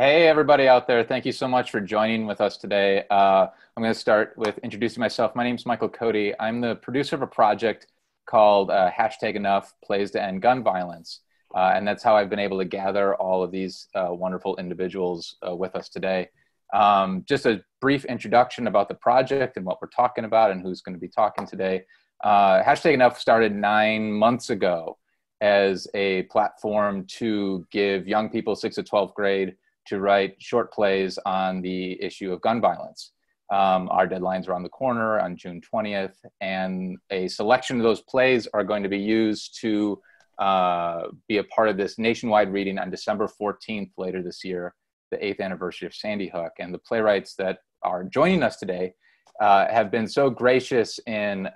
Hey, everybody out there. Thank you so much for joining with us today. I'm going to start with introducing myself. My name is Michael Cody. I'm the producer of a project called Hashtag Enough Plays to End Gun Violence. And that's how I've been able to gather all of these wonderful individuals with us today. Just a brief introduction about the project and what we're talking about and who's going to be talking today. Hashtag Enough started 9 months ago as a platform to give young people 6th to 12th grade to write short plays on the issue of gun violence. Our deadline's around the corner on June 20th, and a selection of those plays are going to be used to be a part of this nationwide reading on December 14th later this year, the 8th anniversary of Sandy Hook. And the playwrights that are joining us today have been so gracious in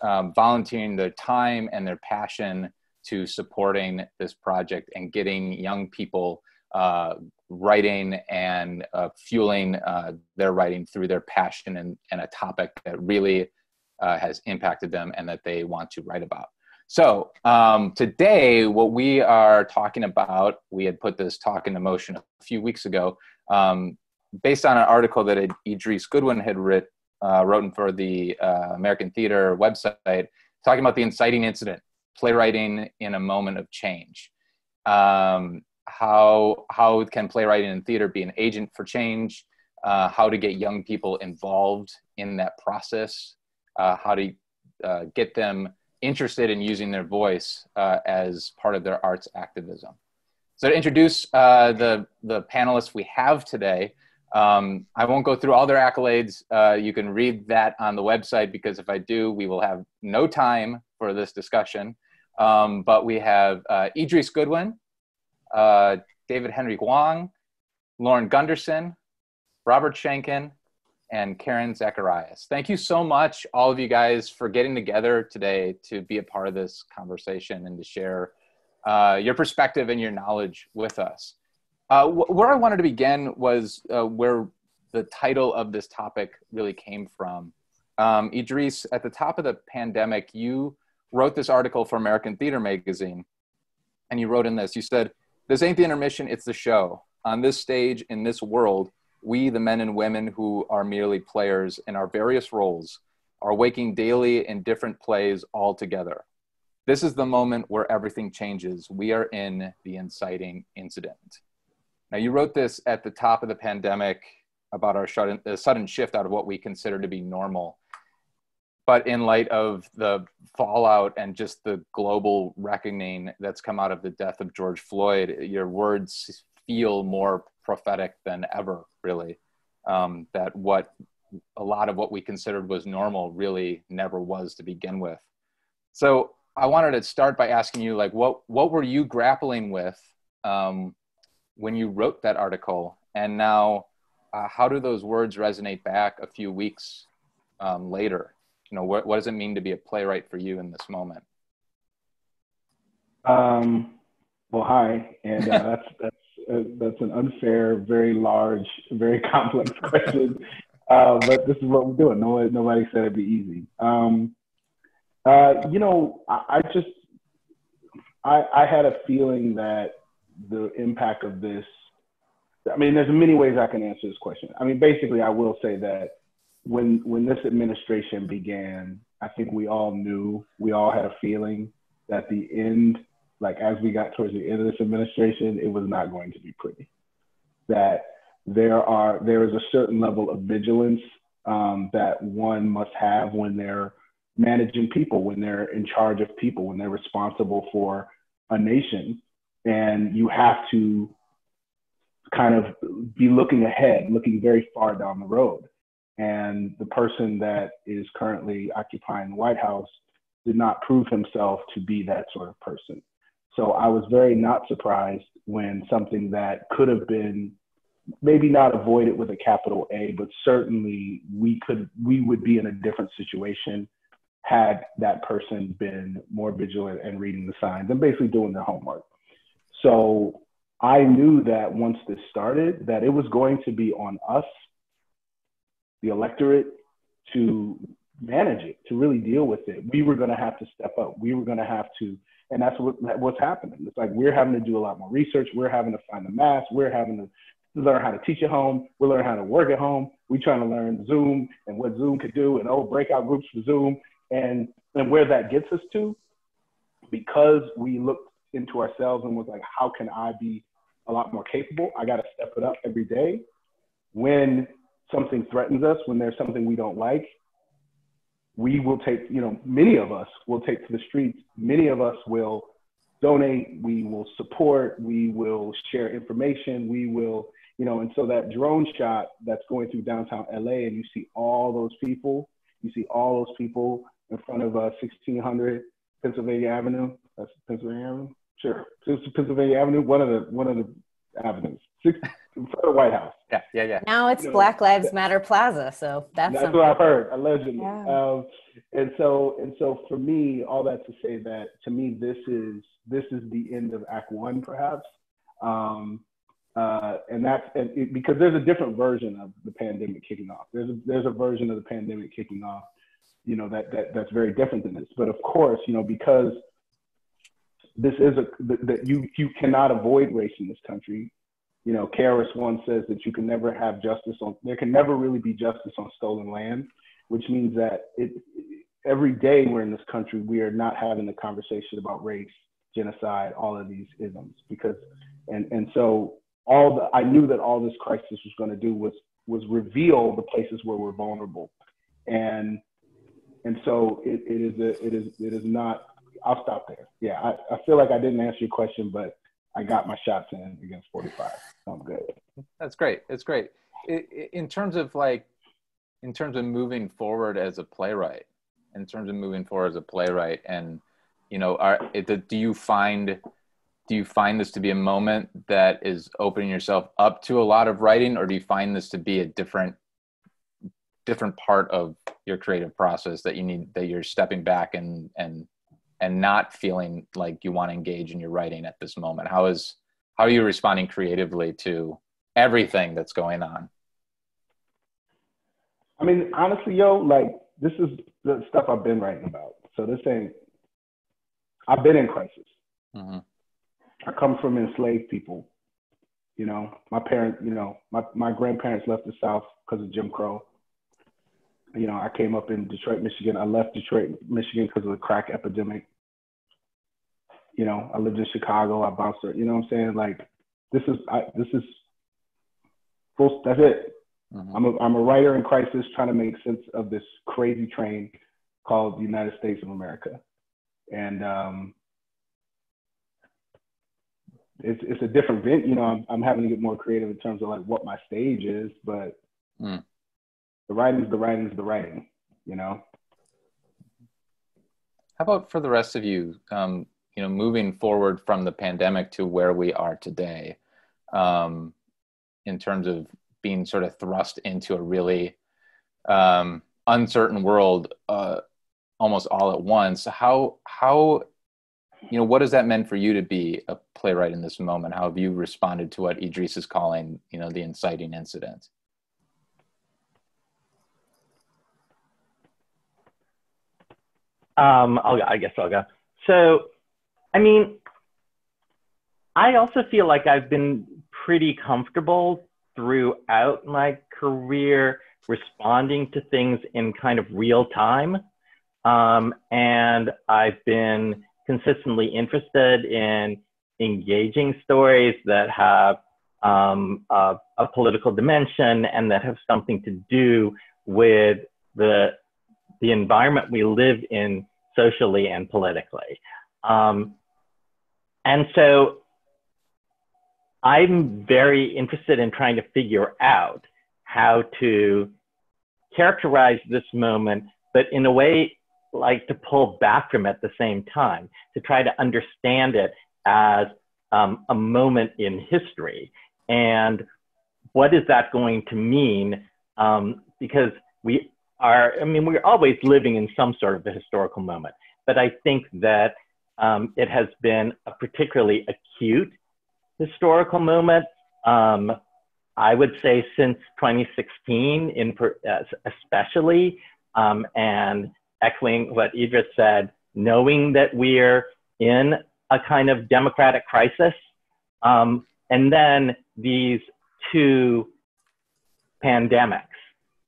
volunteering their time and their passion to supporting this project and getting young people writing and fueling their writing through their passion and a topic that really has impacted them and that they want to write about. So today, what we are talking about, we had put this talk into motion a few weeks ago, based on an article that Idris Goodwin had written for the American Theatre website, talking about the inciting incident, playwriting in a moment of change. How can playwriting and theater be an agent for change, how to get young people involved in that process, how to get them interested in using their voice as part of their arts activism. So to introduce the panelists we have today, I won't go through all their accolades. You can read that on the website, because if I do, we will have no time for this discussion. But we have Idris Goodwin, David Henry Hwang, Lauren Gunderson, Robert Schenkkan, and Karen Zacarías. Thank you so much, all of you guys, for getting together today to be a part of this conversation and to share your perspective and your knowledge with us. Where I wanted to begin was where the title of this topic really came from. Idris, at the top of the pandemic, you wrote this article for American Theatre magazine, and you wrote in this, you said, "This ain't the intermission, it's the show. On this stage, in this world, we, the men and women who are merely players in our various roles, are waking daily in different plays all together. This is the moment where everything changes. We are in the inciting incident." Now, you wrote this at the top of the pandemic about our sudden shift out of what we consider to be normal. But in light of the fallout and just the global reckoning that's come out of the death of George Floyd, your words feel more prophetic than ever, really, that what a lot of what we considered was normal really never was to begin with. So I wanted to start by asking you, like, what were you grappling with when you wrote that article? And now, how do those words resonate back a few weeks later? You know, what does it mean to be a playwright for you in this moment? Well, hi, and that's an unfair, very large, very complex question. But this is what we're doing. Nobody said it'd be easy. You know, I had a feeling that the impact of this. I mean, there's many ways I can answer this question. I mean, basically, I will say that when this administration began, I think we all knew, we all had a feeling that the end, like as we got towards the end of this administration, it was not going to be pretty. That there is a certain level of vigilance that one must have when they're managing people, when they're in charge of people, when they're responsible for a nation. And you have to kind of be looking ahead, looking very far down the road. And the person that is currently occupying the White House did not prove himself to be that sort of person. So I was very not surprised when something that could have been maybe not avoided with a capital A, but certainly we would be in a different situation had that person been more vigilant and reading the signs and basically doing their homework. So I knew that once this started, that it was going to be on us, the electorate, to manage it, to really deal with it. We were going to have to step up. We were going to have to And that's what's happening. It's like we're having to do a lot more research. We're having to find the masks. We're having to learn how to teach at home. We're learning how to work at home. We're trying to learn Zoom and what Zoom could do and breakout groups for Zoom and where that gets us to, because we looked into ourselves and was like, how can I be a lot more capable? I got to step it up every day. When something threatens us, when there's something we don't like, we will take, many of us will take to the streets. Many of us will donate. We will support. We will share information. We will, and so that drone shot that's going through downtown LA, and you see all those people, in front of 1600 Pennsylvania Avenue. That's Pennsylvania Avenue? Sure. Pennsylvania Avenue, one of the avenues. In front of the White House. Yeah. Now it's Black Lives Matter Plaza, so that's what I've heard, allegedly. Yeah. And so for me, all that to say that to me, this is the end of Act One, perhaps, because there's a different version of the pandemic kicking off. There's a version of the pandemic kicking off, that's very different than this. But of course, because this is that you cannot avoid race in this country. KRS-One says that you can never have justice there can never really be justice on stolen land, which means that every day we're in this country, we are not having the conversation about race, genocide, all of these isms, because I knew that all this crisis was going to do was reveal the places where we're vulnerable. And so it is not, I'll stop there. Yeah, I feel like I didn't answer your question, but I got my shots in against 45. I'm good. That's great. It's great. In terms of moving forward as a playwright, and do you find this to be a moment that is opening yourself up to a lot of writing, or do you find this to be a different part of your creative process that you're stepping back and not feeling like you want to engage in your writing at this moment? How are you responding creatively to everything that's going on? I mean, honestly, this is the stuff I've been writing about. So I've been in crisis. Mm-hmm. I come from enslaved people. My parents, my grandparents left the South because of Jim Crow. I came up in Detroit, Michigan. I left Detroit, Michigan because of the crack epidemic. I lived in Chicago. I bounced there. What I'm saying? This is full. That's it. Mm-hmm. I'm a writer in crisis trying to make sense of this crazy train called the United States of America. And it's a different vent. I'm having to get more creative in terms of what my stage is, but The writing's the writing, How about for the rest of you, moving forward from the pandemic to where we are today, in terms of being sort of thrust into a really uncertain world almost all at once, how what has that meant for you to be a playwright in this moment? How have you responded to what Idris is calling, the inciting incident? I guess I'll go. So, I mean, I also feel like I've been pretty comfortable throughout my career responding to things in kind of real time. And I've been consistently interested in engaging stories that have a political dimension and that have something to do with the environment we live in socially and politically. And so I'm very interested in trying to figure out how to characterize this moment, but in a way, to pull back from it at the same time, to try to understand it as a moment in history. And what is that going to mean? Because we're always living in some sort of a historical moment, but I think that it has been a particularly acute historical moment. I would say since 2016, especially, and echoing what Idris said, knowing that we're in a kind of democratic crisis. And then these two pandemics,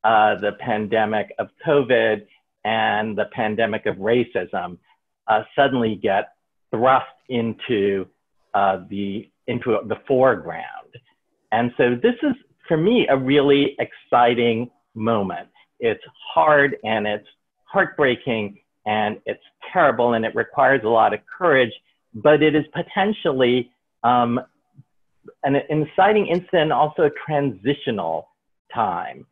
the pandemic of COVID and the pandemic of racism, suddenly get thrust into the foreground. And so this is, for me, a really exciting moment. It's hard and it's heartbreaking and it's terrible and it requires a lot of courage, but it is potentially an inciting incident, also a transitional time.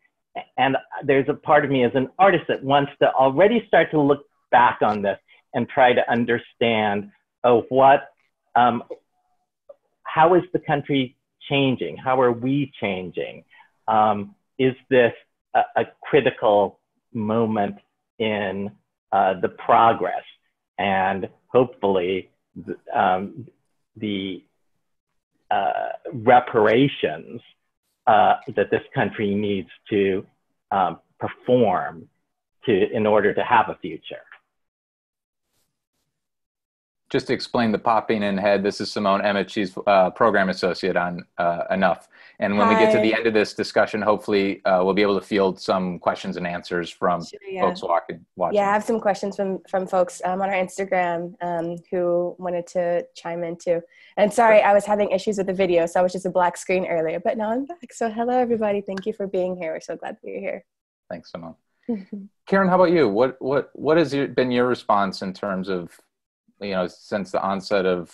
And there's a part of me as an artist that wants to already start to look back on this and try to understand, how is the country changing? How are we changing? Is this a critical moment in the progress? And hopefully the reparations that this country needs to perform in order to have a future. Just to explain the popping in head, this is Simone Emmett. She's program associate on Enough. And when we get to the end of this discussion, hopefully we'll be able to field some questions and answers from folks watching. Yeah, I have some questions from folks on our Instagram who wanted to chime in too. And sorry, I was having issues with the video, so I was just a black screen earlier, but now I'm back. So hello, everybody. Thank you for being here. We're so glad that you're here. Thanks, Simone. Karen, how about you? What has been your response in terms of, you know, since the onset of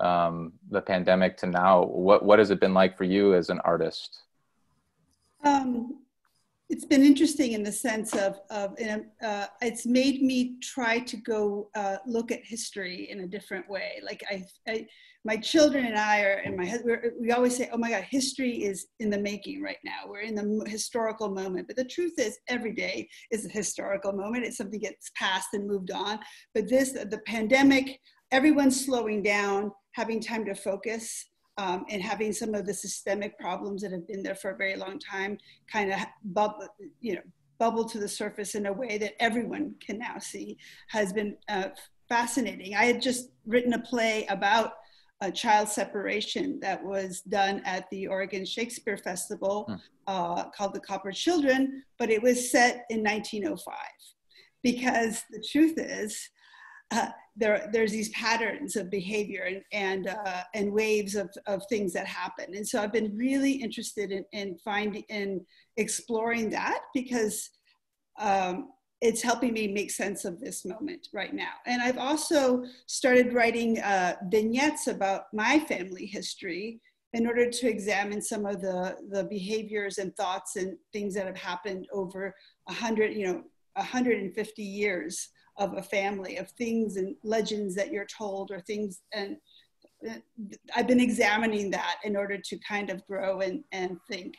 the pandemic to now, what has it been like for you as an artist? It's been interesting in the sense of it's made me try to go look at history in a different way. Like I my children and I are, and my husband, we always say, oh my God, history is in the making right now. We're in the historical moment. But the truth is every day is a historical moment. It's something gets passed and moved on. But this, the pandemic, everyone's slowing down, having time to focus, and having some of the systemic problems that have been there for a very long time kind of bubble to the surface in a way that everyone can now see, has been fascinating. I had just written a play about child separation that was done at the Oregon Shakespeare Festival called The Copper Children, but it was set in 1905 because the truth is there's these patterns of behavior and waves of things that happen. And so I've been really interested in finding and exploring that because it's helping me make sense of this moment right now. And I've also started writing vignettes about my family history in order to examine some of the behaviors and thoughts and things that have happened over 150 years of a family, of things and legends that you're told or things. And I've been examining that in order to kind of grow and think.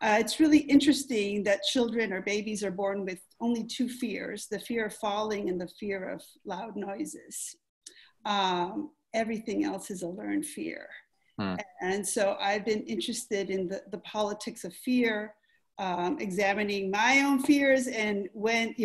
It's really interesting that children or babies are born with only two fears, the fear of falling and the fear of loud noises. Everything else is a learned fear. And so I've been interested in the politics of fear, examining my own fears and when,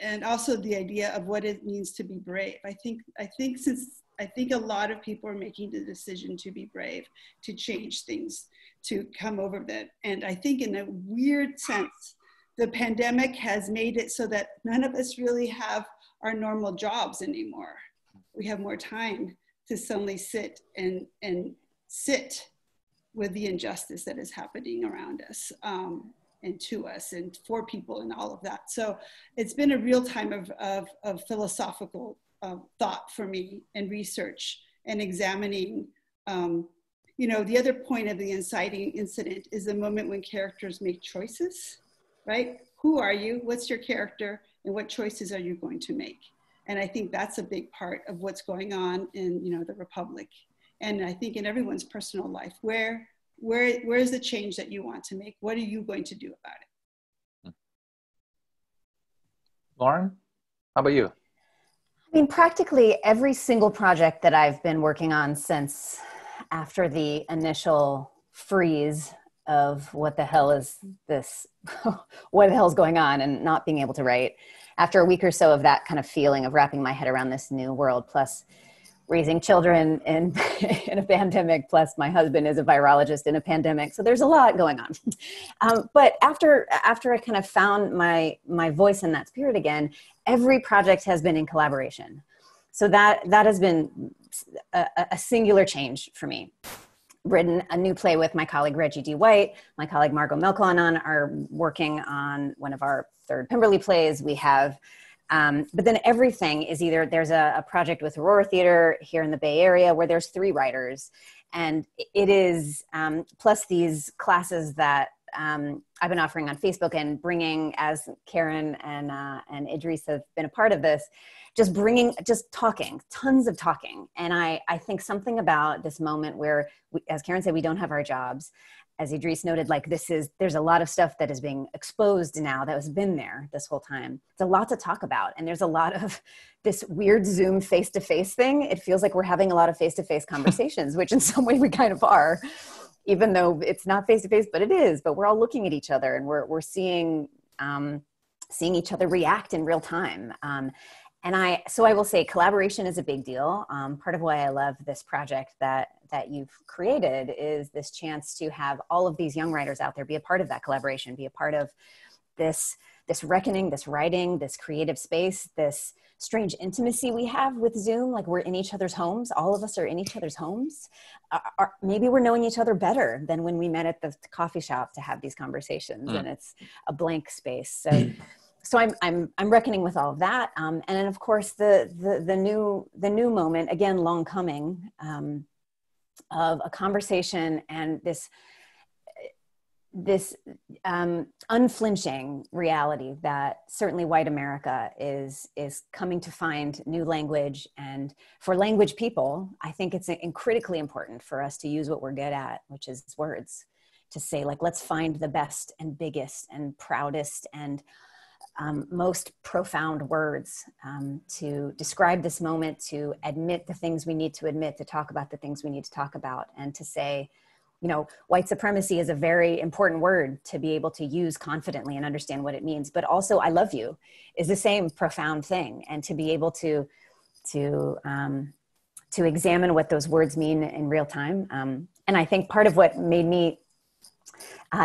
and also the idea of what it means to be brave. I think a lot of people are making the decision to be brave, to change things, to come over that. And I think in a weird sense, the pandemic has made it so that none of us really have our normal jobs anymore. We have more time to suddenly sit with the injustice that is happening around us and to us and for people and all of that. So it's been a real time of philosophical thought for me and research and examining. The other point of the inciting incident is the moment when characters make choices, right? Who are you? What's your character? And what choices are you going to make? And I think that's a big part of what's going on in, the Republic. And I think in everyone's personal life, where is the change that you want to make? What are you going to do about it? Lauren, how about you? I mean, practically every single project that I've been working on since after the initial freeze of what the hell is this, what the hell's going on and not being able to write, after a week or so of that kind of feeling of wrapping my head around this new world, plus raising children in a pandemic, plus my husband is a virologist in a pandemic. So there's a lot going on. But after I kind of found my voice in that spirit again, every project has been in collaboration. So that has been a singular change for me. Written a new play with my colleague Reggie D. White, my colleague Margot Melkalanon are working on one of our third Pemberley plays. We have, but then everything is either there's a project with Aurora Theater here in the Bay Area where there's 3 writers, and it is plus these classes that I've been offering on Facebook and bringing, as Karen and Idris have been a part of this, just talking, tons of talking. And I think something about this moment where, as Karen said, we don't have our jobs. As Idris noted, like there's a lot of stuff that is being exposed now that has been there this whole time. It's a lot to talk about. And there's a lot of this weird Zoom face-to-face thing. It feels like we're having a lot of face-to-face conversations, which in some way we kind of are. Even though it's not face-to-face, but it is, but we're all looking at each other and we're seeing each other react in real time. So I will say collaboration is a big deal. Part of why I love this project that you've created is this chance to have all of these young writers out there be a part of that collaboration, be a part of this reckoning, this writing, this creative space, this strange intimacy we have with Zoom. Like we're in each other's homes. All of us are in each other's homes. Maybe we're knowing each other better than when we met at the coffee shop to have these conversations. And it's a blank space. So I'm reckoning with all of that. And then of course the new moment, again, long coming, of a conversation and this unflinching reality that certainly white America is coming to find new language. And for language people, I think it's critically important for us to use what we're good at, which is words, to say like, let's find the best and biggest and proudest and most profound words to describe this moment, to admit the things we need to admit, to talk about the things we need to talk about, and to say, you know, white supremacy is a very important word to be able to use confidently and understand what it means. But also, I love you is the same profound thing. And to be able to examine what those words mean in real time. And I think part of what made me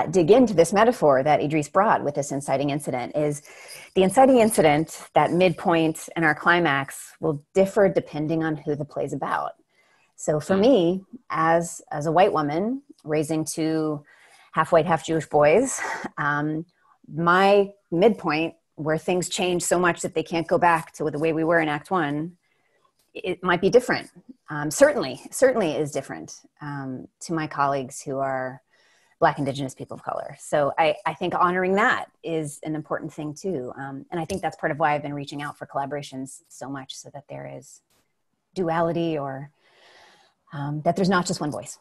dig into this metaphor that Idris brought with this inciting incident is the inciting incident, that midpoint and our climax, will differ depending on who the play's about. So for me, as a white woman raising 2 half white, half Jewish boys, my midpoint, where things change so much that they can't go back to the way we were in Act 1, it might be different. Certainly is different to my colleagues who are Black, Indigenous, people of color. So I think honoring that is an important thing too. And I think that's part of why I've been reaching out for collaborations so much, so that there is duality, or that there's not just one voice.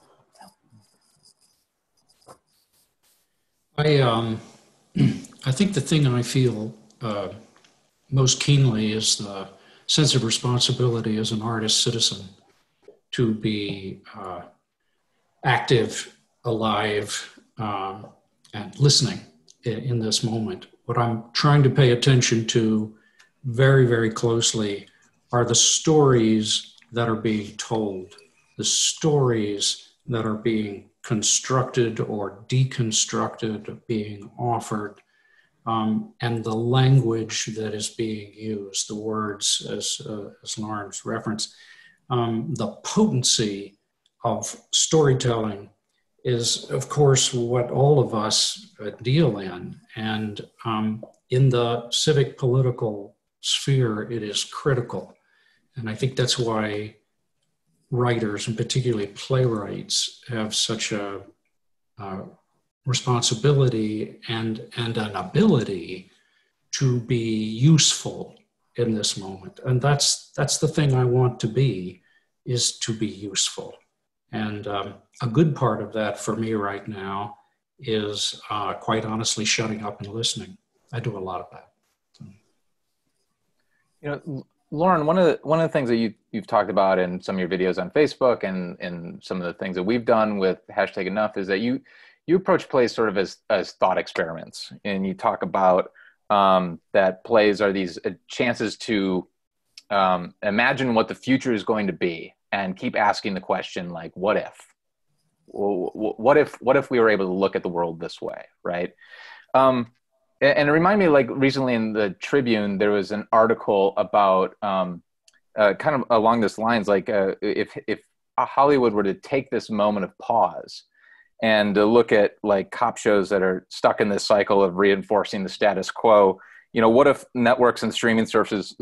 So. I think the thing I feel most keenly is the sense of responsibility as an artist citizen to be active, alive, and listening in this moment. What I'm trying to pay attention to very, very closely are the stories that are being told. The stories that are being constructed or deconstructed, being offered, and the language that is being used, the words, as Lauren's reference, the potency of storytelling is, of course, what all of us deal in. And in the civic political sphere, it is critical. And I think that's why writers, and particularly playwrights, have such a responsibility and an ability to be useful in this moment. And that's the thing I want to be, is to be useful. And a good part of that for me right now is quite honestly shutting up and listening. I do a lot of that. So. You know, Lauren, one of the things that you've talked about in some of your videos on Facebook and in some of the things that we've done with Hashtag Enough is that you approach plays sort of as thought experiments, and you talk about that plays are these chances to imagine what the future is going to be and keep asking the question, like, what if? What if we were able to look at the world this way, right? And it reminded me, like, recently in the Tribune, there was an article about kind of along this lines, like, if Hollywood were to take this moment of pause and to look at, like, cop shows that are stuck in this cycle of reinforcing the status quo, you know, what if networks and streaming services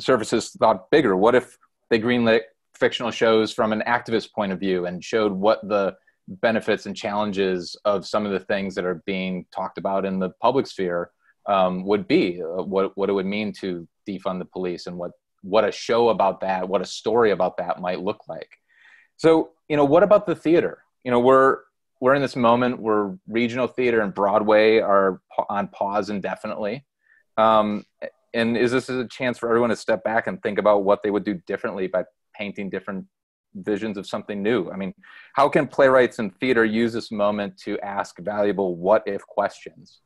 thought bigger? What if they greenlit fictional shows from an activist point of view and showed what the benefits and challenges of some of the things that are being talked about in the public sphere would be, what it would mean to defund the police, and what a show about that, what a story about that might look like. So, you know, what about the theater? You know, we're in this moment where regional theater and Broadway are on pause indefinitely. And is this a chance for everyone to step back and think about what they would do differently by painting different visions of something new? I mean, how can playwrights and theater use this moment to ask valuable what if questions?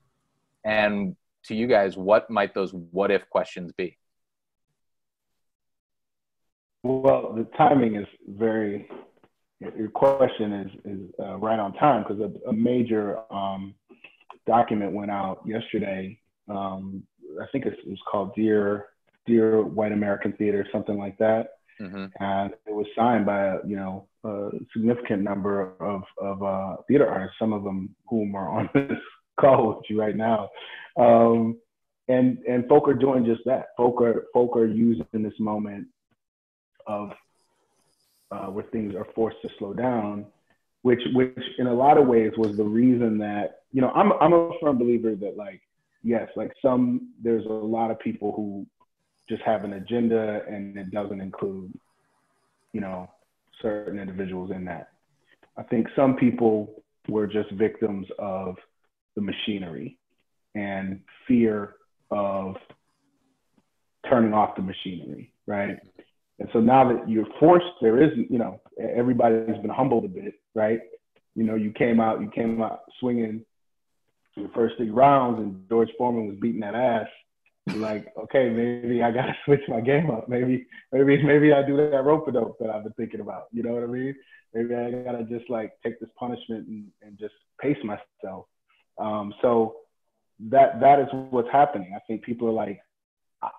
And to you guys, what might those what if questions be? Well, the timing is very, your question is right on time, because a major document went out yesterday. I think it was called Dear White American Theater, something like that. Mm-hmm. And it was signed by, you know, a significant number of theater artists, some of them whom are on this call with you right now. And folk are doing just that. Folk are using this moment of where things are forced to slow down, which in a lot of ways was the reason that, you know, I'm a firm believer that, like, yes, like, there's a lot of people who just have an agenda, and it doesn't include, you know, certain individuals in that. I think some people were just victims of the machinery and fear of turning off the machinery, right? And so now that you're forced, there isn't, you know, everybody's been humbled a bit, right? You know, you came out swinging your first 3 rounds and George Foreman was beating that ass. Like, okay, maybe I gotta switch my game up. Maybe I do that rope-a-dope that I've been thinking about. You know what I mean? Maybe I gotta just, like, take this punishment and just pace myself. So that is what's happening. I think people are like,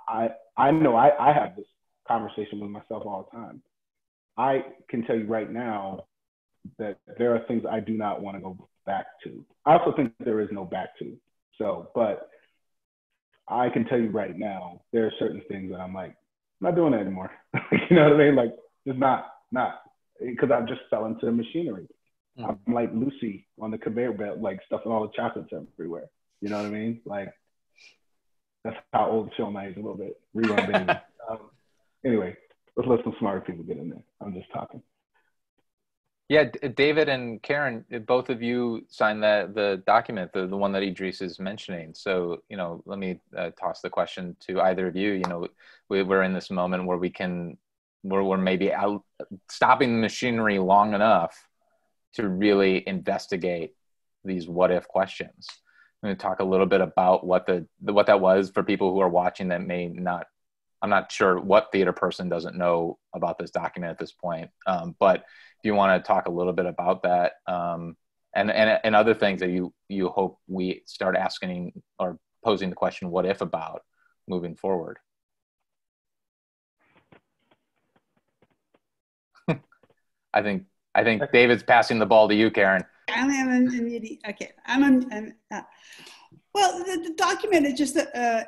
I know I have this conversation with myself all the time. I can tell you right now that there are things I do not want to go back to. I also think there is no back to. So, but I can tell you right now, there are certain things that I'm like, I'm not doing that anymore. You know what I mean? Like, it's not, because I just fell into the machinery. Mm. I'm like Lucy on the conveyor belt, like, stuffing all the chocolates everywhere. You know what I mean? Like, that's how old the show night is a little bit. Rerun baby. Anyway, let's let some smarter people get in there. I'm just talking. Yeah, David and Karen, both of you signed the document, the one that Idris is mentioning. So, you know, let me toss the question to either of you. You know, we're in this moment where we're maybe out stopping the machinery long enough to really investigate these what if questions. I'm going to talk a little bit about what that was for people who are watching that may not. I'm not sure what theater person doesn't know about this document at this point, but if you want to talk a little bit about that and other things that you hope we start asking or posing the question what if about moving forward. I think David's passing the ball to you, Karen. Well, the document is just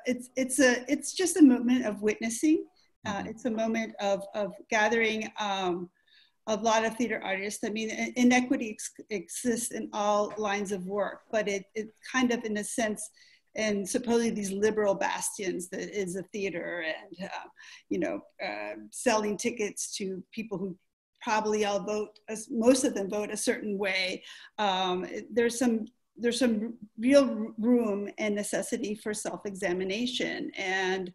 it's just a moment of witnessing. It's a moment of gathering a lot of theater artists. I mean, inequity exists in all lines of work, but it kind of, in a sense, and supposedly these liberal bastions that is a theater, and you know, selling tickets to people who probably all vote, most of them vote a certain way. There's some real room and necessity for self-examination, and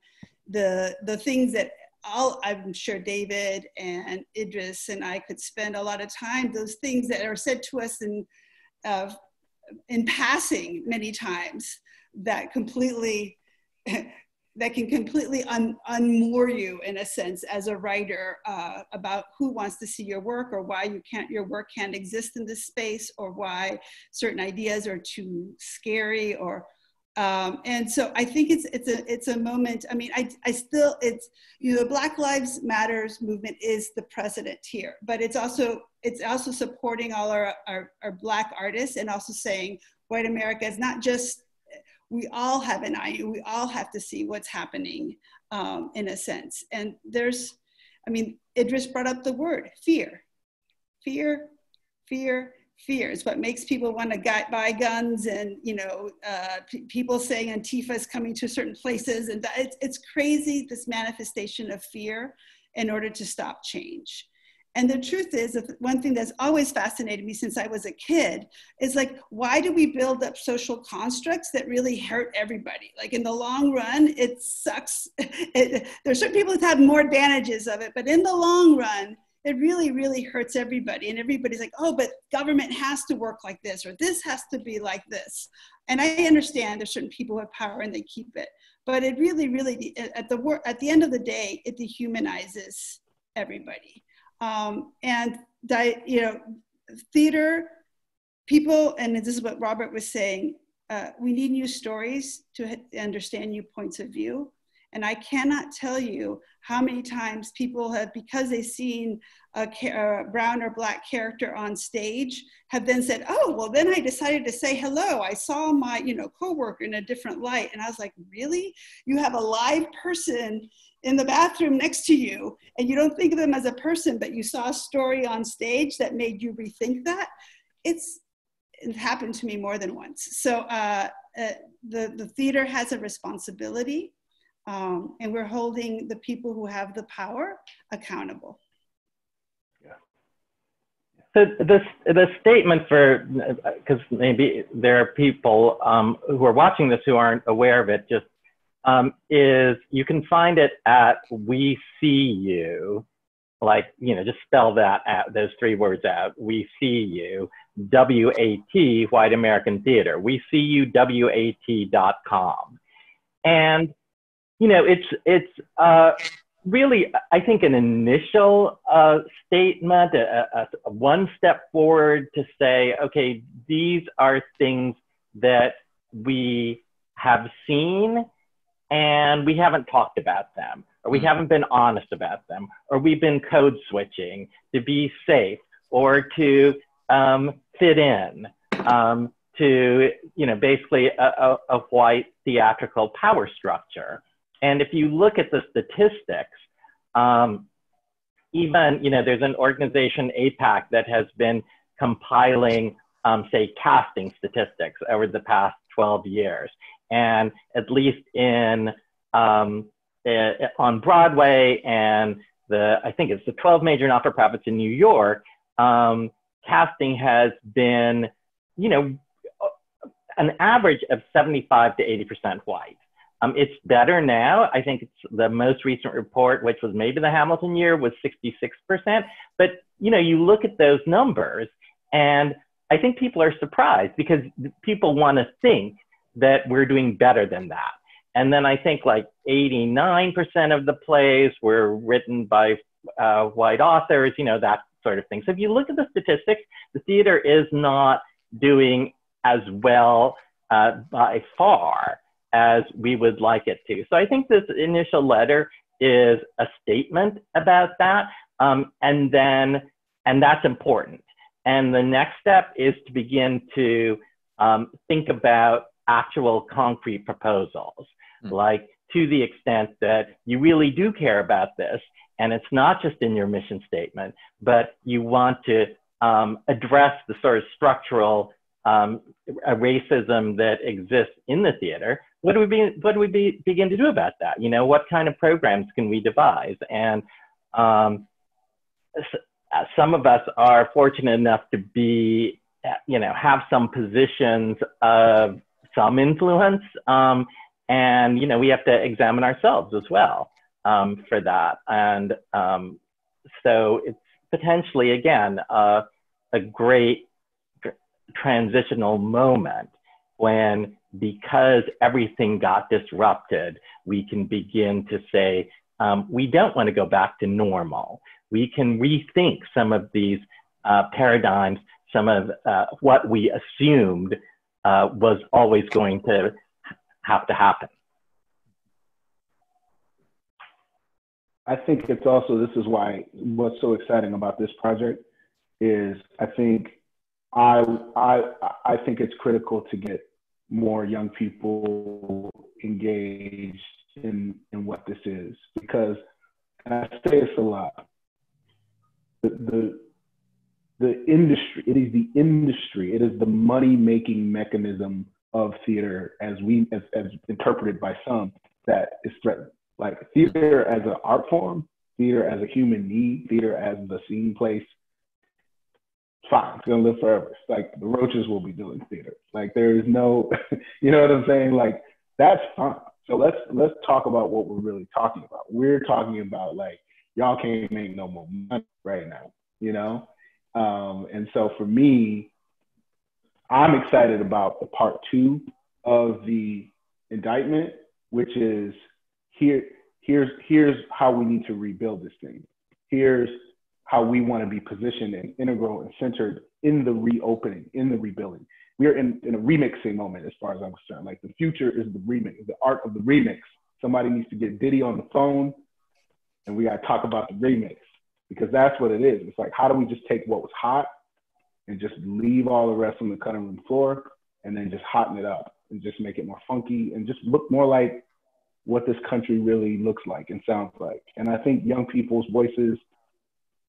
the things that I'm sure David and Idris and I could spend a lot of time, those things that are said to us in passing many times that completely that can completely unmoor you, in a sense, as a writer, about who wants to see your work, or why you can't, your work can't exist in this space, or why certain ideas are too scary, or and so I think it's a moment. I mean, I still, it's, you know, the Black Lives Matters movement is the precedent here, but it's also supporting all our Black artists, and also saying white America is not just, we all have an eye, we all have to see what's happening, in a sense. And there's, I mean, Idris brought up the word fear. Fear, fear, fear is what makes people want to buy guns, and, you know, people saying Antifa is coming to certain places, and it's crazy, this manifestation of fear in order to stop change. And the truth is, one thing that's always fascinated me since I was a kid is, like, why do we build up social constructs that really hurt everybody? Like, in the long run, it sucks. There's certain people that have more advantages of it, but in the long run, it really, really hurts everybody. And everybody's like, oh, but government has to work like this, or this has to be like this. And I understand there's certain people who have power and they keep it. But it really, really, at the end of the day, it dehumanizes everybody. And, you know, theater people, and this is what Robert was saying, we need new stories to understand new points of view. And I cannot tell you how many times people have, because they've seen a brown or black character on stage, have then said, oh, well, then I decided to say hello. I saw my, you know, coworker in a different light. And I was like, really? You have a live person in the bathroom next to you, and you don't think of them as a person, but you saw a story on stage that made you rethink that? It happened to me more than once. So the theater has a responsibility. And we're holding the people who have the power accountable. Yeah. So this statement, for, because maybe there are people who are watching this who aren't aware of it, just is, you can find it at We See You, like, you know, just spell that out, those three words out, We See You, W-A-T, White American Theater, We See You, WAT.com. And, you know, it's really, I think, an initial statement, a one step forward to say, okay, these are things that we have seen and we haven't talked about them, or we haven't been honest about them, or we've been code switching to be safe, or to fit in, to, you know, basically a white theatrical power structure. And if you look at the statistics, even, you know, there's an organization, APAC, that has been compiling, say, casting statistics over the past 12 years. And at least in, on Broadway and I think it's the 12 major not-for-profits in New York, casting has been, you know, an average of 75 to 80% white. It's better now. I think it's the most recent report, which was maybe the Hamilton year, was 66%. But, you know, you look at those numbers, and I think people are surprised, because people want to think that we're doing better than that. And then I think like 89% of the plays were written by white authors, you know, that sort of thing. So if you look at the statistics, the theater is not doing as well by far as we would like it to. So I think this initial letter is a statement about that. And that's important. And the next step is to begin to think about actual concrete proposals, like, to the extent that you really do care about this, and it's not just in your mission statement, but you want to address the sort of structural racism that exists in the theater. What do we begin to do about that? You know, what kind of programs can we devise? And some of us are fortunate enough to be, you know, have some positions of some influence. And, you know, we have to examine ourselves as well for that. And so it's potentially, again, a great transitional moment when because everything got disrupted, we can begin to say, we don't want to go back to normal. We can rethink some of these paradigms, some of what we assumed was always going to have to happen. I think it's also, this is why, what's so exciting about this project is I think it's critical to get more young people engaged in what this is, because, and I say this a lot, the industry, it is the industry, it is the money-making mechanism of theater as interpreted by some, that is threatened. Like theater as an art form, theater as a human need, theater as the scene place, fine, it's gonna live forever. Like the roaches will be doing theater. Like there is no, you know what I'm saying? Like that's fine. So let's talk about what we're really talking about. We're talking about like, y'all can't make no more money right now, you know? And so for me, I'm excited about the part 2 of the indictment, which is, here's how we need to rebuild this thing. Here's how we want to be positioned and integral and centered in the reopening, in the rebuilding. We're in a remixing moment as far as I'm concerned. Like the future is the remix, the art of the remix. Somebody needs to get Diddy on the phone and we got to talk about the remix, because that's what it is. It's like, how do we just take what was hot and just leave all the rest on the cutting room floor and then just hotten it up and just make it more funky and just look more like what this country really looks like and sounds like. And I think young people's voices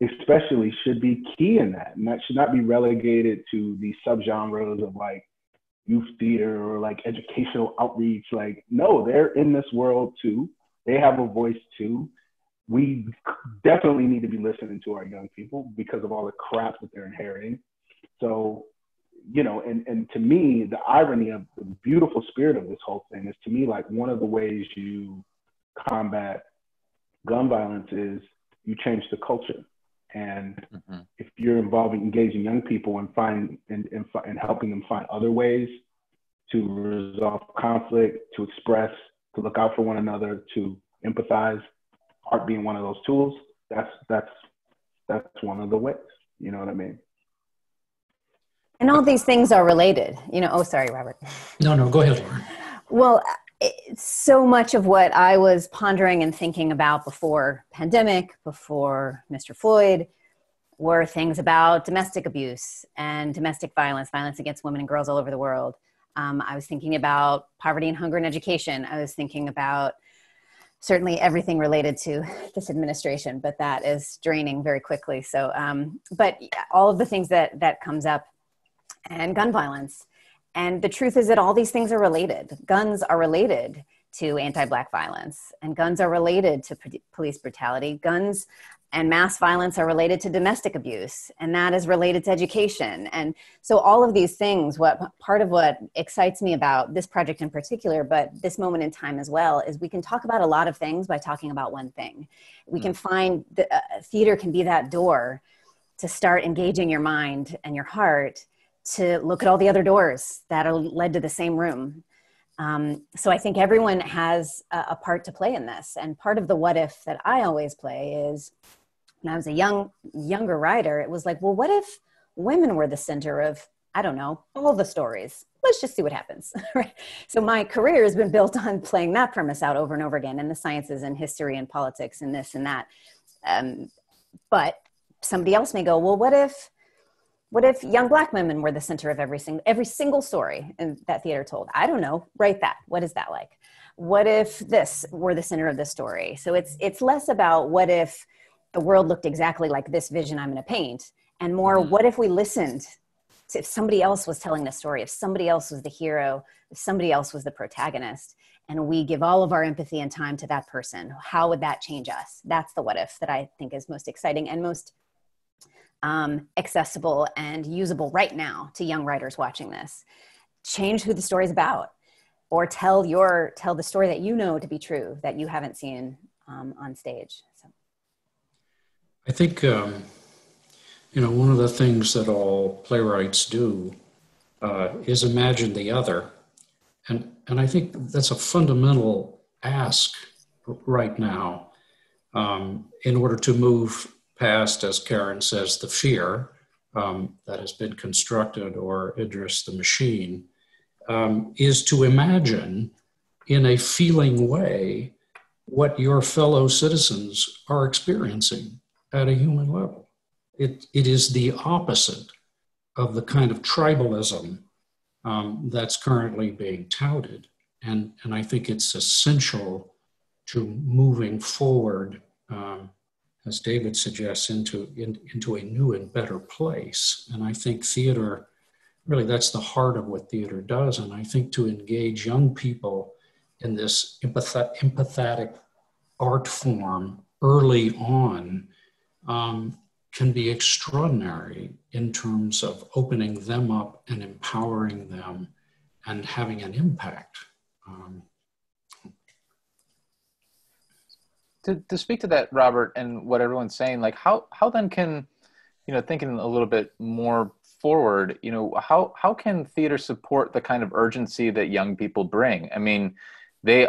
especially should be key in that. And that should not be relegated to the subgenres of like youth theater or like educational outreach. Like, no, they're in this world too. They have a voice too. We definitely need to be listening to our young people because of all the crap that they're inheriting. So, you know, and to me, the irony of the beautiful spirit of this whole thing is, to me, like one of the ways you combat gun violence is you change the culture. And if you're engaging young people and helping them find other ways to resolve conflict, to express, to look out for one another, to empathize, art being one of those tools, that's one of the ways, you know what I mean? And all these things are related, you know. Oh, sorry, Robert. No, go ahead, Lauren. Well, so much of what I was pondering and thinking about before pandemic, before Mr. Floyd, were things about domestic abuse and domestic violence, violence against women and girls all over the world. I was thinking about poverty and hunger in education. I was thinking about certainly everything related to this administration, but that is draining very quickly. So, but all of the things that comes up, and gun violence. And the truth is that all these things are related. Guns are related to anti-Black violence, and guns are related to police brutality. Guns and mass violence are related to domestic abuse, and that is related to education. And so all of these things, part of what excites me about this project in particular, but this moment in time as well, is we can talk about a lot of things by talking about one thing. We can find, theater can be that door to start engaging your mind and your heart to look at all the other doors that are led to the same room. So I think everyone has a part to play in this. And part of the what if that I always play is, when I was a younger writer, it was like, well, what if women were the center of, I don't know, all the stories? Let's just see what happens, right? So my career has been built on playing that premise out over and over again, in the sciences and history and politics and this and that. But somebody else may go, well, what if young Black women were the center of every single story that theater told? I don't know, write that. What is that like? What if this were the center of the story? So it's less about what if the world looked exactly like this vision I'm going to paint, and more what if we listened to, if somebody else was telling the story, if somebody else was the hero, if somebody else was the protagonist, and we give all of our empathy and time to that person, how would that change us? That's the what if that I think is most exciting and most accessible and usable right now to young writers watching this. Change who the story's about, or tell the story that you know to be true that you haven't seen on stage. So. I think you know, one of the things that all playwrights do is imagine the other And I think that's a fundamental ask right now in order to move past, as Karen says, the fear that has been constructed, or Idris the machine, is to imagine in a feeling way what your fellow citizens are experiencing at a human level. It is the opposite of the kind of tribalism that's currently being touted. And I think it's essential to moving forward, as David suggests, into a new and better place. And I think theater, really that's the heart of what theater does. And I think to engage young people in this empathetic art form early on can be extraordinary in terms of opening them up and empowering them and having an impact. To speak to that, Robert, and what everyone's saying, like how then can, thinking a little bit more forward, how can theater support the kind of urgency that young people bring? I mean, they,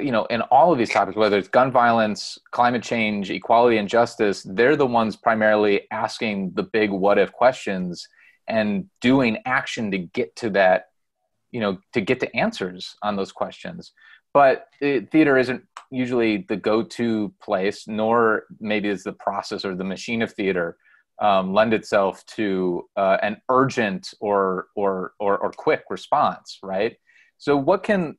in all of these topics, whether it's gun violence, climate change, equality and justice, they're the ones primarily asking the big what if questions and doing action to get to that, to get to answers on those questions. But theater isn't usually the go-to place, nor maybe is the process or the machine of theater lend itself to an urgent or quick response, right? So what can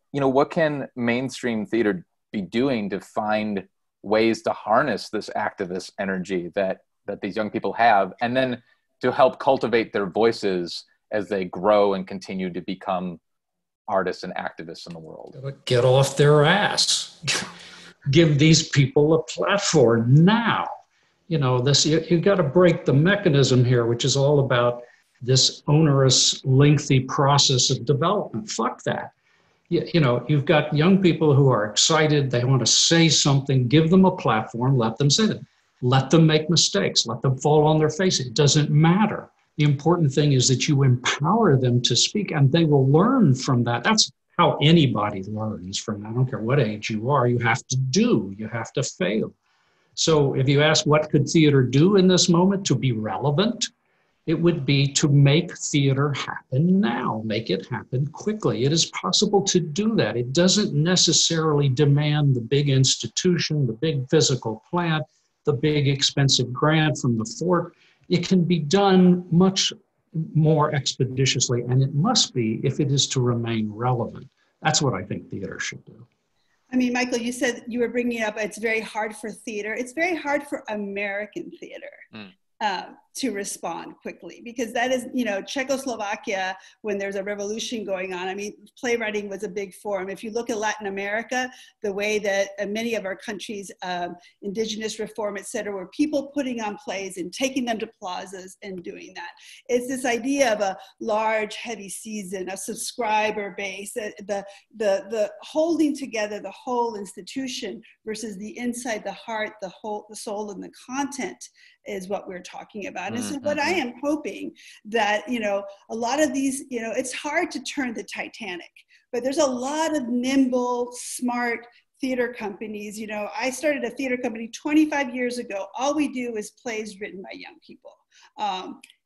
mainstream theater be doing to find ways to harness this activist energy that these young people have, and then to help cultivate their voices as they grow and continue to become artists and activists in the world? Get off their ass. Give these people a platform now. You've got to break the mechanism here, which is all about this onerous, lengthy process of development. Fuck that. You've got young people who are excited. They want to say something. Give them a platform. Let them say it. Let them make mistakes. Let them fall on their face. It doesn't matter. The important thing is that you empower them to speak, and they will learn from that. That's how anybody learns from that. I don't care what age you are. You have to do. You have to fail. So if you ask what could theater do in this moment to be relevant, it would be to make theater happen now, make it happen quickly. It is possible to do that. It doesn't necessarily demand the big institution, the big physical plant, the big expensive grant from the fort. It can be done much more expeditiously, and it must be if it is to remain relevant. That's what I think theater should do. I mean, Michael, you said you were bringing it up, it's very hard for theater. It's very hard for American theater to respond quickly, because that is, Czechoslovakia, when there's a revolution going on. I mean, playwriting was a big forum. If you look at Latin America, the way that many of our countries, indigenous reform, et cetera, were people putting on plays and taking them to plazas and doing that. It's this idea of a large, heavy season, a subscriber base, the holding together the whole institution versus the inside, the heart, the whole, the soul, and the content is what we're talking about. And so what I am hoping that, a lot of these, it's hard to turn the Titanic, but there's a lot of nimble, smart theater companies. I started a theater company 25 years ago. All we do is plays written by young people.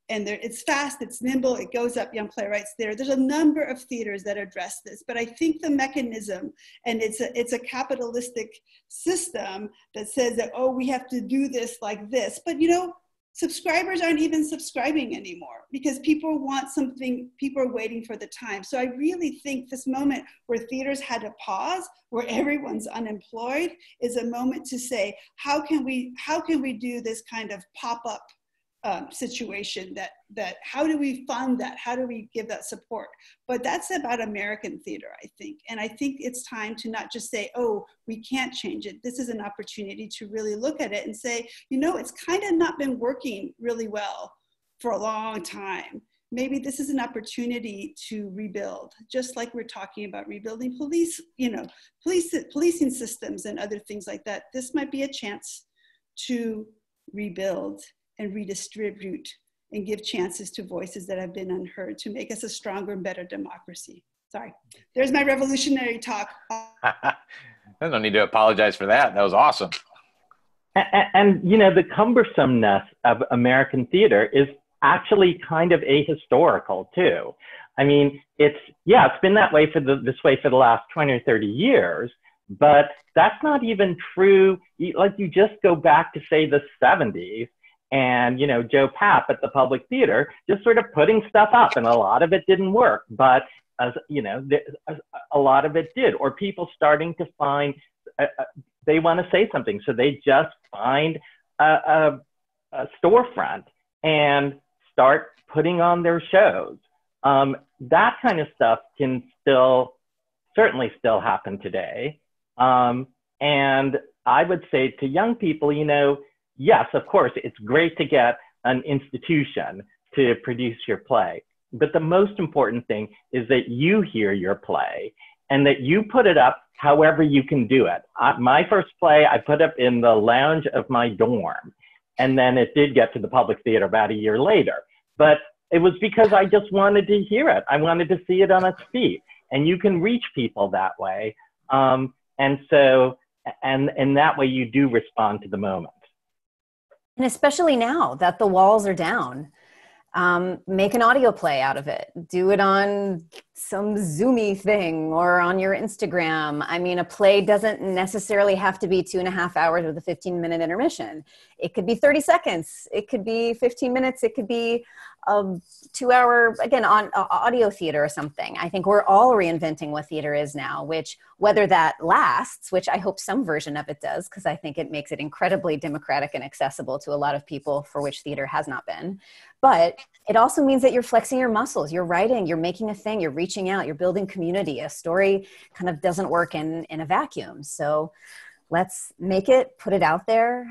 And it's fast, it's nimble, it goes up, young playwrights there. There's a number of theaters that address this, but I think the mechanism, and it's a capitalistic system that says that, oh, we have to do this like this. But subscribers aren't even subscribing anymore, because people want something, people are waiting for the time. So I really think this moment where theaters had to pause, where everyone's unemployed, is a moment to say, how can we do this kind of pop-up situation, that how do we fund that? How do we give that support? But that's about American theater, I think. And I think it's time to not just say, oh, we can't change it. This is an opportunity to really look at it and say, it's kind of not been working really well for a long time. Maybe this is an opportunity to rebuild, just like we're talking about rebuilding police, policing systems and other things like that. This might be a chance to rebuild and redistribute and give chances to voices that have been unheard, to make us a stronger and better democracy. Sorry. There's my revolutionary talk. There's no need to apologize for that. That was awesome. And you know, the cumbersomeness of American theater is actually kind of ahistorical too. I mean, it's been that way this way for the last 20 or 30 years, but that's not even true. Like, you just go back to, say, the 70s and, you know, Joe Papp at the Public Theater just sort of putting stuff up, and a lot of it didn't work, but you know, a lot of it did. Or people starting to find they want to say something, so they just find a storefront and start putting on their shows. That kind of stuff can certainly still happen today. And I would say to young people, you know, yes, of course, it's great to get an institution to produce your play, but the most important thing is that you hear your play and that you put it up however you can do it. My first play I put up in the lounge of my dorm, and then it did get to the Public Theater about a year later. But it was because I just wanted to hear it. I wanted to see it on its feet. And you can reach people that way. And that way you do respond to the moment. And especially now that the walls are down, make an audio play out of it. Do it on some Zoomy thing or on your Instagram. I mean, a play doesn't necessarily have to be 2.5 hours with a 15-minute intermission. It could be 30 seconds. It could be 15 minutes. It could be a 2-hour, again, on audio theater or something. I think we're all reinventing what theater is now, which, whether that lasts, which I hope some version of it does, because I think it makes it incredibly democratic and accessible to a lot of people for which theater has not been. But it also means that you're flexing your muscles, you're writing, you're making a thing, you're reaching out, you're building community. A story kind of doesn't work in a vacuum. So let's make it, put it out there.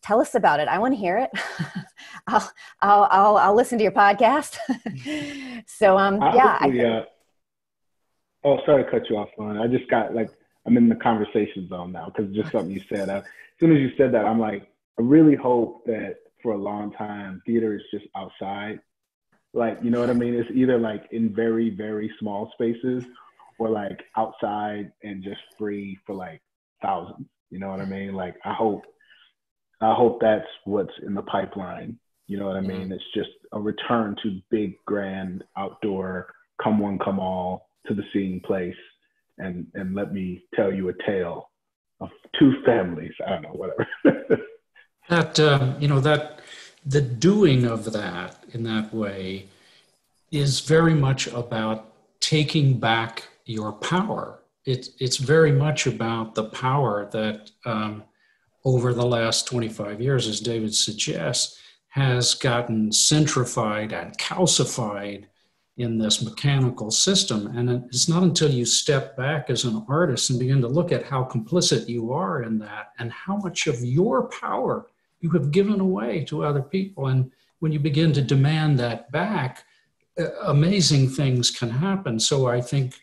Tell us about it. I want to hear it. I'll listen to your podcast. So yeah. Oh, sorry to cut you off, Lauren. I just got I'm in the conversation zone now because just something you said. As soon as you said that, I'm like, I really hope that for a long time, theater is just outside. Like, you know what I mean? It's either like in very, very small spaces or like outside and just free for like thousands. You know what I mean? Like, I hope that's what's in the pipeline. You know what I mean? It's just a return to big, grand, outdoor, come one, come all, to the seeing place. And let me tell you a tale of two families. I don't know, whatever. That, you know, that the doing of that in that way is very much about taking back your power. It's very much about the power that over the last 25 years, as David suggests, has gotten centrified and calcified in this mechanical system. And it's not until you step back as an artist and begin to look at how complicit you are in that and how much of your power you have given away to other people. And when you begin to demand that back, amazing things can happen. So I think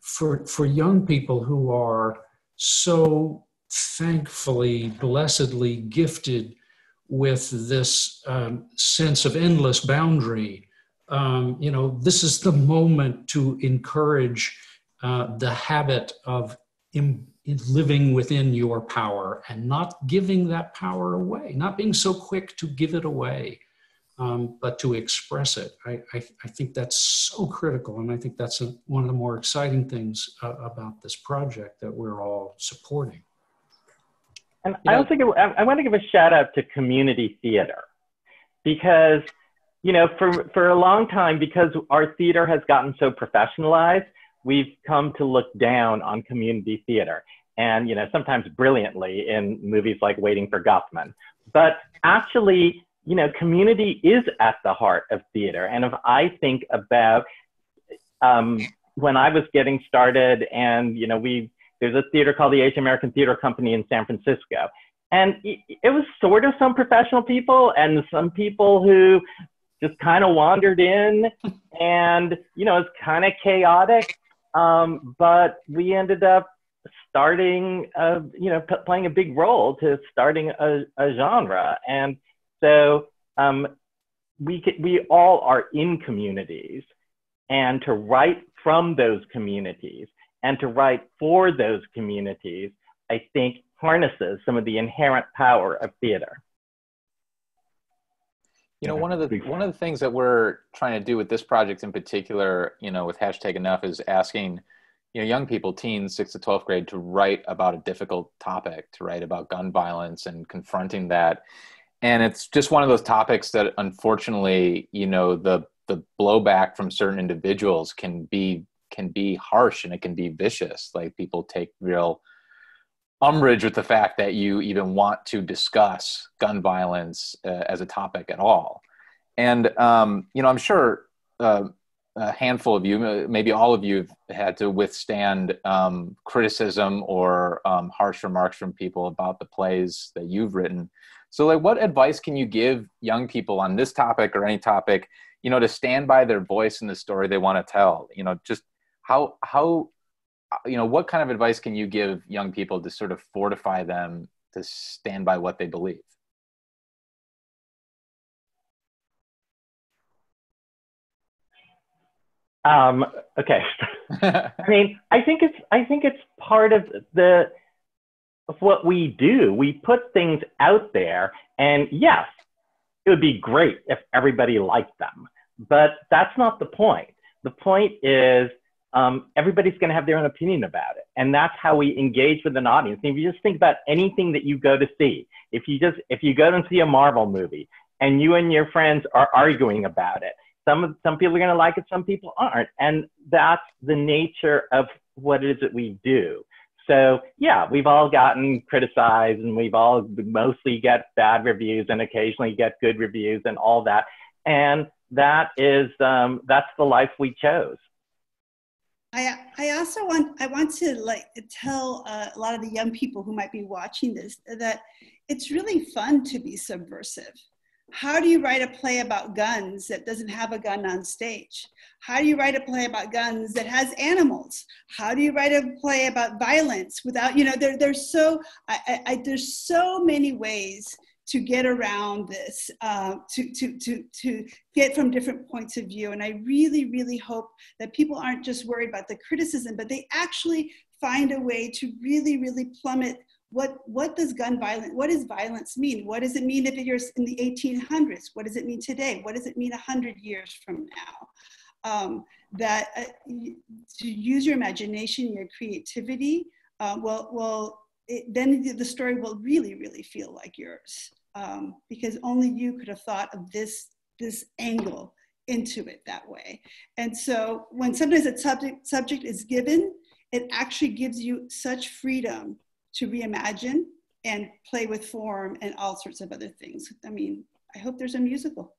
for young people who are so thankfully, blessedly gifted with this sense of endless boundary, you know, this is the moment to encourage the habit of living within your power and not giving that power away, not being so quick to give it away, but to express it. I think that's so critical, and I think that's one of the more exciting things about this project that we're all supporting. And you know, I want to give a shout out to community theater, because you know, for a long time, because our theater has gotten so professionalized, we've come to look down on community theater. And, you know, sometimes brilliantly in movies like Waiting for Guffman. But actually, you know, community is at the heart of theater. And if I think about when I was getting started, and, you know, there's a theater called the Asian American Theater Company in San Francisco. And it was sort of some professional people and some people who just kind of wandered in, and, you know, it's kind of chaotic. But we ended up starting, you know, playing a big role to starting a genre. And so we all are in communities, and to write from those communities and to write for those communities, I think harnesses some of the inherent power of theater. You know, one of the things that we're trying to do with this project in particular, you know, with Hashtag Enough is asking, you know, young people, teens, 6th to 12th grade, to write about a difficult topic, to write about gun violence and confronting that. And it's just one of those topics that, unfortunately, you know, the blowback from certain individuals can be harsh, and it can be vicious. Like, people take real umbrage with the fact that you even want to discuss gun violence as a topic at all. And, you know, I'm sure a handful of you, maybe all of you, have had to withstand criticism or harsh remarks from people about the plays that you've written. So, like, what advice can you give young people on this topic or any topic, you know, to stand by their voice in the story they want to tell? You know, just how you know, what kind of advice can you give young people to sort of fortify them to stand by what they believe? Okay. I mean, I think it's part of what we do. We put things out there, and yes, it would be great if everybody liked them, but that's not the point. The point is, everybody's going to have their own opinion about it. And that's how we engage with an audience. And if you just think about anything that you go to see, if you go and see a Marvel movie and you and your friends are arguing about it, some people are going to like it, some people aren't. And that's the nature of what it is that we do. So yeah, we've all gotten criticized, and we've all mostly get bad reviews and occasionally get good reviews and all that. And that is, that's the life we chose. I also want to, like, tell a lot of the young people who might be watching this that it's really fun to be subversive. How do you write a play about guns that doesn't have a gun on stage? How do you write a play about guns that has animals? How do you write a play about violence without, you know, there's so many ways to get around this, to get from different points of view. And I really, really hope that people aren't just worried about the criticism, but they actually find a way to really, really plummet what does gun violence, what does violence mean? What does it mean if you're in the 1800s? What does it mean today? What does it mean 100 years from now? That to use your imagination, your creativity, then the story will really, really feel like yours, because only you could have thought of this angle into it that way. And so when sometimes a subject is given, it actually gives you such freedom to reimagine and play with form and all sorts of other things. I mean, I hope there's a musical.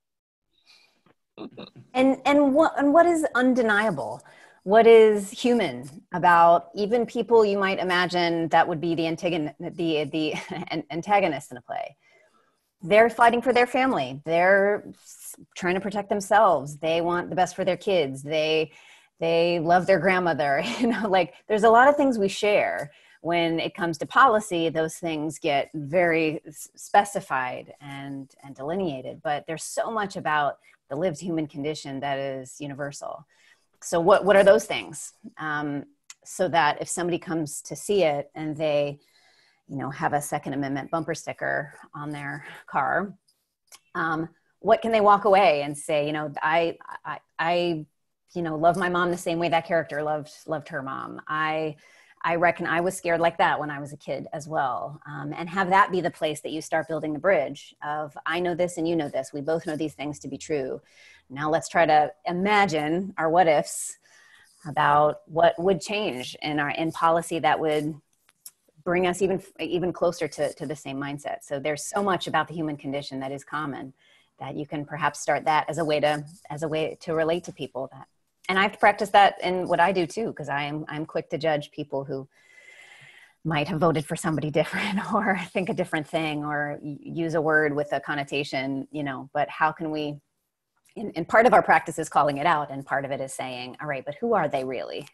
And what is undeniable? What is human about even people you might imagine that would be the antagonist in a play? They're fighting for their family. They're trying to protect themselves. They want the best for their kids. They love their grandmother. You know, like, there's a lot of things we share. When it comes to policy, those things get very specified and delineated. But there's so much about the lived human condition that is universal. So what are those things? So that if somebody comes to see it and they, you know, have a Second Amendment bumper sticker on their car, what can they walk away and say, you know, I you know, love my mom the same way that character loved her mom. I reckon I was scared like that when I was a kid as well. And have that be the place that you start building the bridge of, I know this and you know this. We both know these things to be true. Now let's try to imagine our what ifs about what would change in policy that would bring us even closer to the same mindset. So there's so much about the human condition that is common that you can perhaps start that as a way to relate to people. That, and I've practiced that in what I do too, because I'm quick to judge people who might have voted for somebody different or think a different thing or use a word with a connotation, you know. But how can we? And part of our practice is calling it out, and part of it is saying, all right, but who are they really?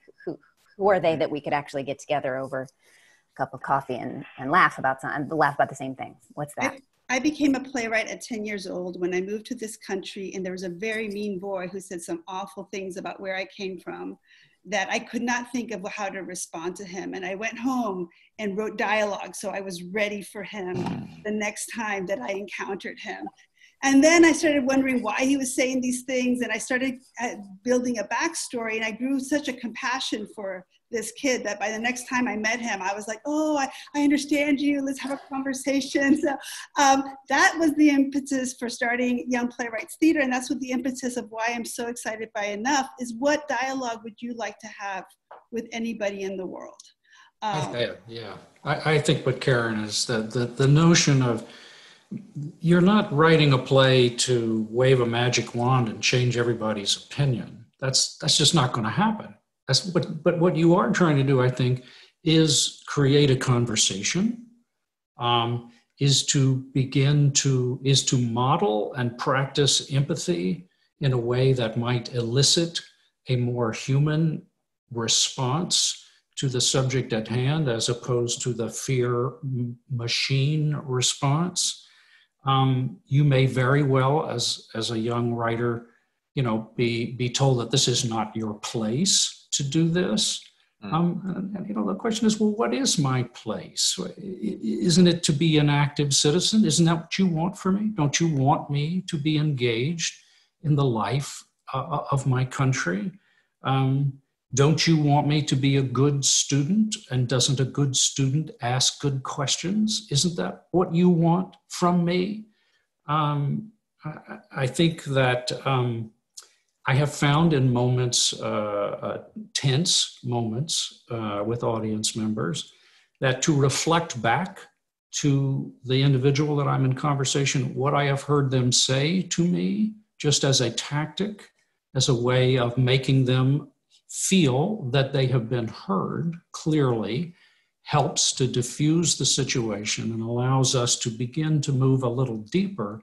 Who are they that we could actually get together over a cup of coffee and laugh about the same thing? What's that? I became a playwright at 10 years old when I moved to this country, and there was a very mean boy who said some awful things about where I came from. that I could not think of how to respond to him. And I went home and wrote dialogue, so I was ready for him the next time that I encountered him. And then I started wondering why he was saying these things, and I started building a backstory, and I grew such a compassion for this kid that by the next time I met him, I was like, oh, I understand you, let's have a conversation. So that was the impetus for starting Young Playwrights Theater, and that's what the impetus of why I'm so excited by Enough is, what dialogue would you like to have with anybody in the world? I think what Karen is, the notion of, you're not writing a play to wave a magic wand and change everybody's opinion. That's just not going to happen. But what you are trying to do, I think, is create a conversation, is to model and practice empathy in a way that might elicit a more human response to the subject at hand, as opposed to the fear machine response. You may very well, as a young writer, you know, be told that this is not your place to do this. And you know, the question is, well, what is my place? Isn't it to be an active citizen? Isn't that what you want for me? Don't you want me to be engaged in the life of my country? Don't you want me to be a good student? And doesn't a good student ask good questions? Isn't that what you want from me? I think that I have found in moments, tense moments with audience members, that to reflect back to the individual that I'm in conversation, what I have heard them say to me, just as a tactic, as a way of making them feel that they have been heard clearly, helps to diffuse the situation and allows us to begin to move a little deeper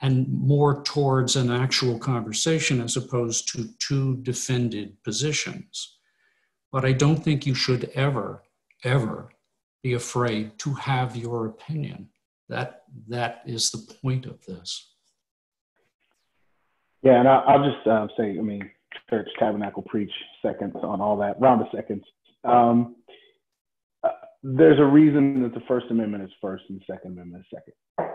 and more towards an actual conversation as opposed to two defended positions. But I don't think you should ever, ever be afraid to have your opinion. That is the point of this. Yeah, and I'll just say, I mean, Church, Tabernacle, Preach, Seconds on all that, round of seconds. There's a reason that the First Amendment is first and the Second Amendment is second.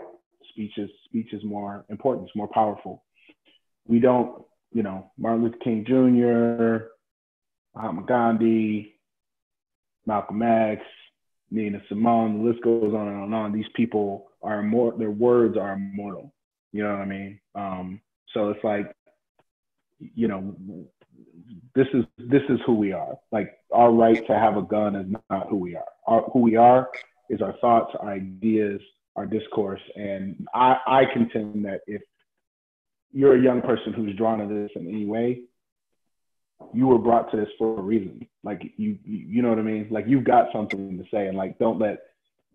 Speech is more important, it's more powerful. We don't, you know, Martin Luther King Jr., Mahatma Gandhi, Malcolm X, Nina Simone, the list goes on and on and on. These people are immortal, their words are immortal. You know what I mean? So it's like, you know, this is who we are. Like, our right to have a gun is not who we are. Who we are is our thoughts, our ideas, our discourse. And I contend that if you're a young person who's drawn to this in any way, you were brought to this for a reason. Like, you know what I mean? Like, you've got something to say, and like, don't let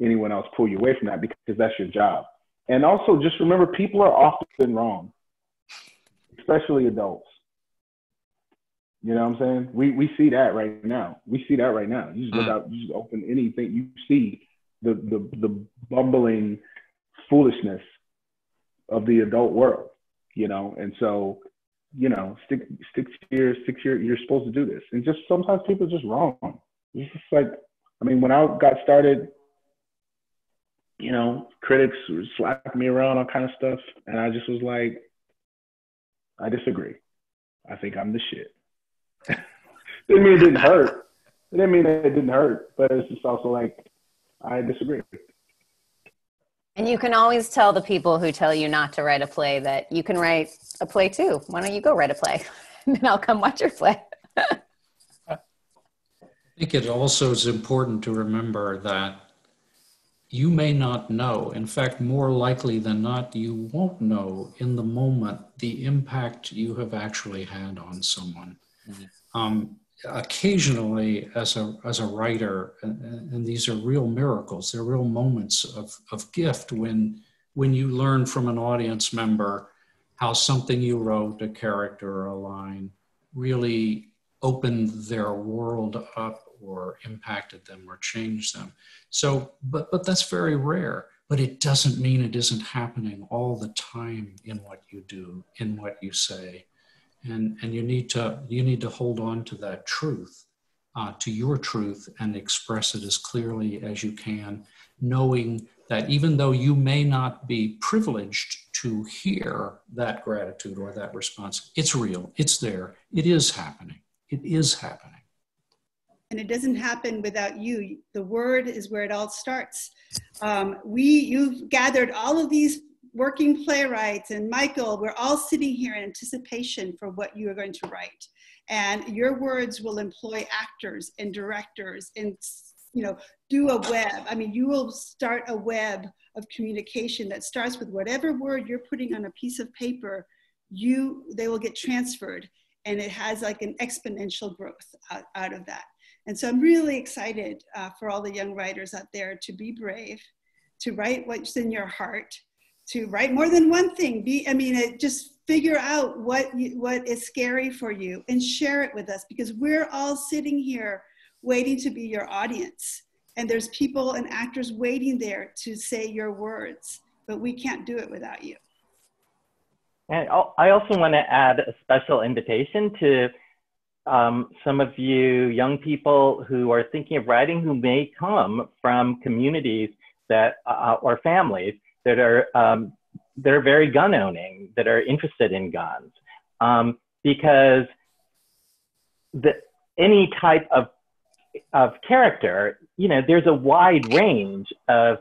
anyone else pull you away from that, because that's your job. And also, just remember, people are often wrong, especially adults. You know what I'm saying? We see that right now. We see that right now. You just look out, you just open anything, you see the bumbling foolishness of the adult world, you know? And so, you know, stick to your, you're supposed to do this. And just sometimes people are just wrong. It's just like, I mean, when I got started, you know, critics were slapping me around, all kind of stuff. And I just was like, I disagree. I think I'm the shit. Didn't mean it didn't hurt. It didn't mean it didn't hurt, but it's just also like, I disagree. And you can always tell the people who tell you not to write a play that you can write a play too. Why don't you go write a play? And then I'll come watch your play. I think it also is important to remember that you may not know. In fact, more likely than not, you won't know in the moment the impact you have actually had on someone. Occasionally, as a writer, and these are real miracles, they're real moments of gift when you learn from an audience member how something you wrote, a character or a line, really opened their world up or impacted them or changed them. So, but that's very rare, but it doesn't mean it isn't happening all the time in what you do, in what you say, And you need to hold on to that truth, to your truth, and express it as clearly as you can, knowing that even though you may not be privileged to hear that gratitude or that response, it's real, it's there, it is happening, it is happening. And it doesn't happen without you. The word is where it all starts. You've gathered all of these working playwrights, and Michael, we're all sitting here in anticipation for what you are going to write. And your words will employ actors and directors and, you know, do a web. I mean, you will start a web of communication that starts with whatever word you're putting on a piece of paper, they will get transferred. And it has like an exponential growth out of that. And so I'm really excited for all the young writers out there to be brave, to write what's in your heart, to write more than one thing. Just figure out what is scary for you and share it with us, because we're all sitting here waiting to be your audience. And there's people and actors waiting there to say your words, but we can't do it without you. And I also want to add a special invitation to some of you young people who are thinking of writing, who may come from communities that, or families that are very gun owning, that are interested in guns, because any type of character, you know, there's a wide range of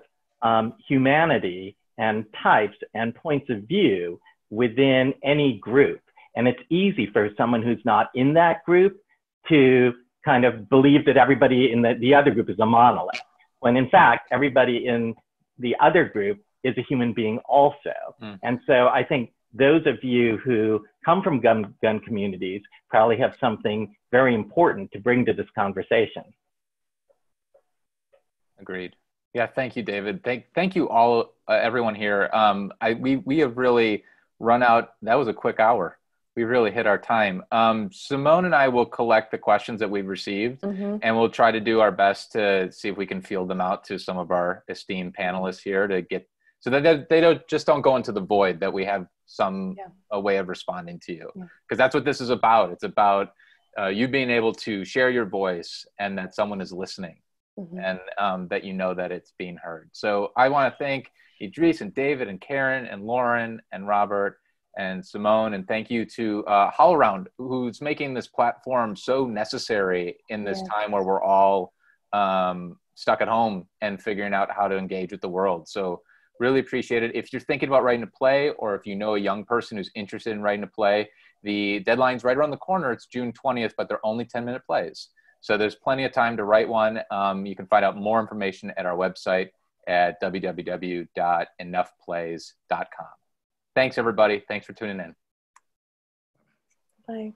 humanity and types and points of view within any group. And it's easy for someone who's not in that group to kind of believe that everybody in the other group is a monolith, when in fact, everybody in the other group is a human being also. Mm. And so I think those of you who come from gun communities probably have something very important to bring to this conversation. Agreed. Yeah, thank you, David. Thank you all, everyone here. We have really run out. That was a quick hour. We really hit our time. Simone and I will collect the questions that we've received, and we'll try to do our best to see if we can field them out to some of our esteemed panelists here to get, so that they don't go into the void, that we have a way of responding to you. Because that's what this is about. It's about you being able to share your voice and that someone is listening, and that you know that it's being heard. So I want to thank Idris and David and Karen and Lauren and Robert and Simone, and thank you to HowlRound, who's making this platform so necessary in this time where we're all stuck at home and figuring out how to engage with the world. So really appreciate it. If you're thinking about writing a play, or if you know a young person who's interested in writing a play, the deadline's right around the corner. It's June 20th, but they're only 10-minute plays. So there's plenty of time to write one. You can find out more information at our website at www.enoughplays.com. Thanks, everybody. Thanks for tuning in. Bye.